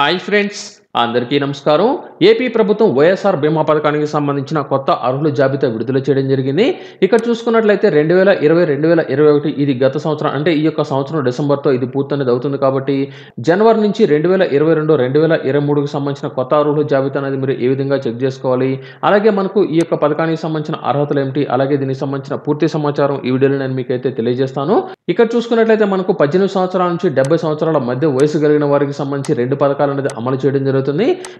Hi friends అందరికీ నమస్కారం। AP ప్రభుత్వం వైఎస్ఆర్ బీమా పథకానికి సంబంధించిన కొత్త అర్హుల జాబితా విడుదల చేయడం జరిగింది। ఇక్కడ చూసుకున్నట్లయితే 2020-2021 ఇది గత సంవత్సరం అంటే ఈ యొక్క సంవత్సరం డిసెంబర్తో ఇది పూర్తనేది అవుతుంది కాబట్టి జనవరి నుంచి 2022-2023కి సంబంధించిన కొత్త అర్హుల జాబితా అనేది మీరు ఏ విధంగా చెక్ చేసుకోవాలి, అలాగే మనకు ఈ యొక్క పథకానికి సంబంధించిన అర్హతలు ఏమిటి, అలాగే దీనికి సంబంధించిన పూర్తి సమాచారం ఈ వీడియోలో నేను మీకు అయితే తెలియజేస్తాను। ఇక్కడ చూసుకున్నట్లయితే మనకు 18 సంవత్సరాల నుంచి 70 సంవత్సరాల మధ్య వయసు కలిగిన వారికి సంబంధించి రెండు పథకాలు అనేది అమలు చేయడం జరుగుతుంది।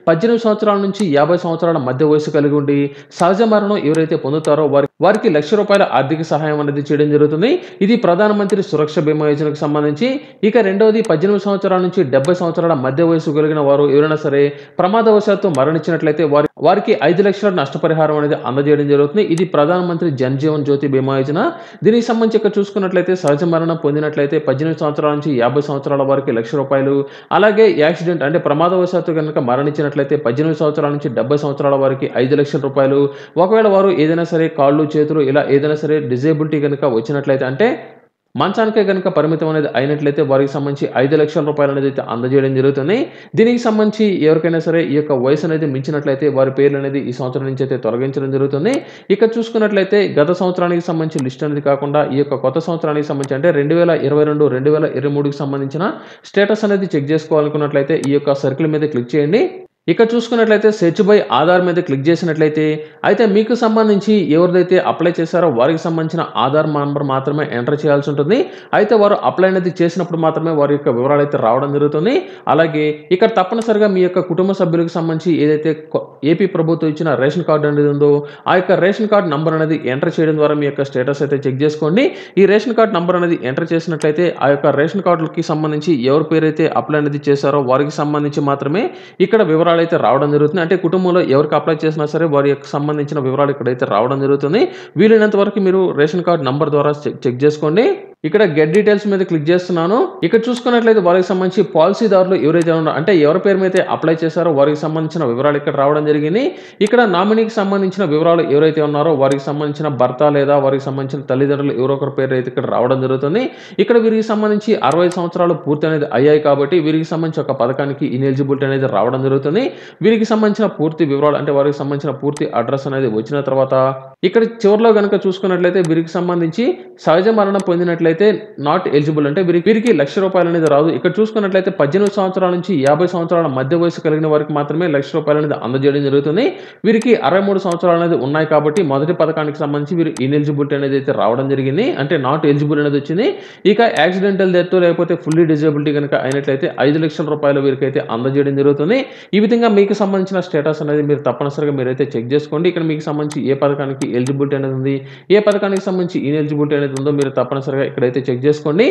18 సంవత్సరాల నుంచి 50 సంవత్సరాల మధ్య వయసు కలిగి ఉండి సహజ మరణం ఎవరైతే పొందుతారో వారికి ₹1,00,000 ఆర్థిక సహాయం అనేది చేయడం జరుగుతుంది। ఇది ప్రధానమంత్రి సురక్ష బీమా యోజనకు సంబంధించి। ఇక రెండోది 18 సంవత్సరాల నుంచి 70 సంవత్సరాల మధ్య వయసు కలిగిన వారు ఎవరైనా సరే ప్రమాదవశాత్తు మరణించినట్లయితే వారికి ₹5,00,000 నష్టపరిహారం అనేది అందజేయడం జరుగుతుంది। ఇది ప్రధానమంత్రి జన్జీవన్ జ్యోతి బీమా యోజన। దీనికి సంబంధించి ఇక్కడ చూసుకున్నట్లయితే సహజ మరణం పొందినట్లయితే 18 సంవత్సరాల నుంచి 50 సంవత్సరాల వారికి ₹1,00,000, అలాగే యాక్సిడెంట్ అంటే ప్రమాదవశాత్తు కనుక మరణించినట్లయితే 18 సంవత్సరాల నుంచి 70 సంవత్సరాల వారికి ₹5,00,000, ఒకవేళ వారు ఏదైనా సరే కాళ్ళు చేతులు ఇలా ఏదైనా సరే డిజేబిలిటీ కనుక వచ్చినట్లయితే అంటే మంచానికే కనుక పరిమితం అనేది అయినట్లయితే వారికి సంబంధించి ₹5,00,000 అనేది అయితే అందజేయడం జరుగుతుంది। దీనికి సంబంధించి ఎవరికైనా సరే ఈ యొక్క వయసు అనేది మించినట్లయితే వారి పేర్లు అనేది ఈ సంవత్సరం నుంచి అయితే తొలగించడం జరుగుతుంది। ఇక్కడ చూసుకున్నట్లయితే గత సంవత్సరానికి సంబంధించి లిస్ట్ అనేది కాకుండా ఈ యొక్క కొత్త సంవత్సరానికి సంబంధించి అంటే 2022-2023కి సంబంధించిన స్టేటస్ అనేది చెక్ చేసుకోవాలనుకున్నట్లయితే ఈ యొక్క సర్కిల్ మీద క్లిక్ చేయండి। ఇక్కడ చూసుకున్నట్లయితే సెర్చ్ బై ఆధార్ మీద క్లిక్ చేసినట్లయితే అయితే మీకు సంబంధించి ఎవరిదైతే అప్లై చేశారో వారికి సంబంధించిన ఆధార్ నెంబర్ మాత్రమే ఎంటర్ చేయాల్సి ఉంటుంది। అయితే వారు అప్లై అనేది చేసినప్పుడు మాత్రమే వారి యొక్క వివరాలు అయితే రావడం జరుగుతుంది। అలాగే ఇక్కడ తప్పనిసరిగా మీ యొక్క కుటుంబ సభ్యులకు సంబంధించి ఏదైతే ఏపీ ప్రభుత్వం ఇచ్చిన రేషన్ కార్డు అనేది ఉందో ఆ యొక్క రేషన్ కార్డు నెంబర్ అనేది ఎంటర్ చేయడం ద్వారా మీ యొక్క స్టేటస్ అయితే చెక్ చేసుకోండి। ఈ రేషన్ కార్డు నెంబర్ అనేది ఎంటర్ చేసినట్లయితే ఆ యొక్క రేషన్ కార్డులకి సంబంధించి ఎవరి పేరైతే అప్లై అనేది చేశారో వారికి సంబంధించి మాత్రమే ఇక్కడ వివరాలు అయితే రావడం జరుగుతుంది। అంటే కుటుంబంలో ఎవరికి అప్లై చేసినా సరే వారి యొక్క సంబంధించిన వివరాలు ఇక్కడైతే రావడం జరుగుతుంది। వీలైనంత వరకు మీరు రేషన్ కార్డు నంబర్ ద్వారా చెక్ చేసుకోండి। ఇక్కడ గెట్ డీటెయిల్స్ మీద క్లిక్ చేస్తున్నాను। ఇక్కడ చూసుకున్నట్లయితే వారికి సంబంధించి పాలసీదారులు ఎవరైతే ఉన్నారో అంటే ఎవరి పేరు మీద అప్లై చేశారో వారికి సంబంధించిన వివరాలు ఇక్కడ రావడం జరిగింది। ఇక్కడ నామినీకి సంబంధించిన వివరాలు ఎవరైతే ఉన్నారో వారికి సంబంధించిన భర్త లేదా వారికి సంబంధించిన తల్లిదండ్రులు ఎవరొకరి పేరు అయితే ఇక్కడ రావడం జరుగుతుంది। ఇక్కడ వీరికి సంబంధించి 65 సంవత్సరాలు పూర్తి అనేది అయ్యాయి కాబట్టి వీరికి సంబంధించి ఒక పథకానికి ఇనెలిజిబిలిటీ అనేది రావడం జరుగుతుంది। వీరికి సంబంధించిన పూర్తి వివరాలు అంటే వారికి సంబంధించిన పూర్తి అడ్రస్ అనేది వచ్చిన తర్వాత ఇక్కడ చివరిలో కనుక చూసుకున్నట్లయితే వీరికి సంబంధించి సహజ మరణం పొందినట్లయితే నాట్ ఎలిజిబుల్ అంటే వీరికి ₹1,00,000 అనేది రాదు। ఇక్కడ చూసుకున్నట్లయితే 18 సంవత్సరాల నుంచి 50 సంవత్సరాల మధ్య వయసు కలిగిన వారికి మాత్రమే ₹1,00,000 అనేది అందజేయడం జరుగుతుంది। వీరికి 63 సంవత్సరాలు అనేది ఉన్నాయి కాబట్టి మొదటి పథకానికి సంబంధించి వీరు ఇనెలిజిబిలిటీ అనేది అయితే రావడం జరిగింది, అంటే నాట్ ఎలిజిబుల్ అనేది వచ్చింది। ఇక యాక్సిడెంటల్ డెత్ లేకపోతే ఫుల్లీ డిజేబిలిటీ కనుక అయినట్లయితే ₹5,00,000 వీరికి అయితే అందజేయడం జరుగుతుంది। ఈ విధంగా మీకు సంబంధించిన స్టేటస్ అనేది మీరు తప్పనిసరిగా మీరైతే చెక్ చేసుకోండి। ఇక్కడ మీకు సంబంధించి ఏ పథకానికి ఎలిజిబిలిటీ అనేది ఉంది, ఏ పథకానికి సంబంధించి ఇన్ ఎలిజిబిలిటీ అనేది ఉందో మీరు తప్పనిసరిగా ఇక్కడైతే చెక్ చేసుకోండి।